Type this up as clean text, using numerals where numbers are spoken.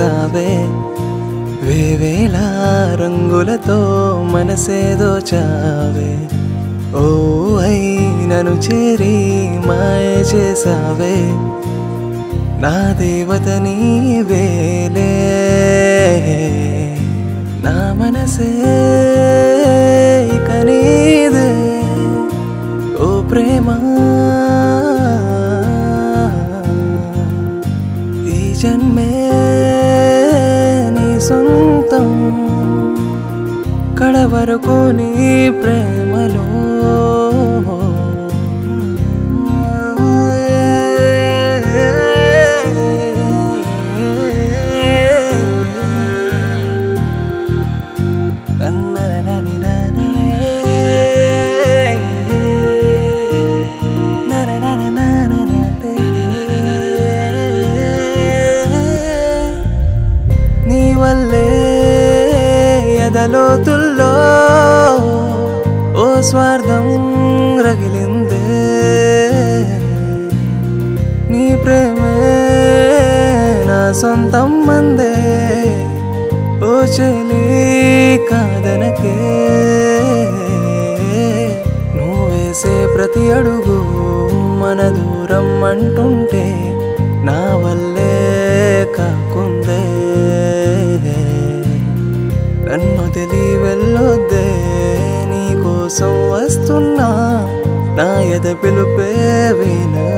కురిసావే వేవేల రంగులతో మనసేదో చావే ఓ ఐనను చేరి మాయ చేసావే నా దేవత నీవేలే నా మనసే కనీదే ఓ ప్రేమ ఈ జన్మే నీ సొంతం కడవరకు నీ ప్రేమలో లోతుల్లో ఓ స్వార్థం రగిలిందే నీ ప్రేమే నా సొంతం మందే ఓ చెలి కాదనకే నువ్వు వేసే ప్రతి అడుగు మన దూరం అంటుంటే నా వల్లే కాకుందే నన్ను తెలియ వెళ్ళొద్దే నీకోసం వస్తున్నా నా ఎద పిలుపే వినా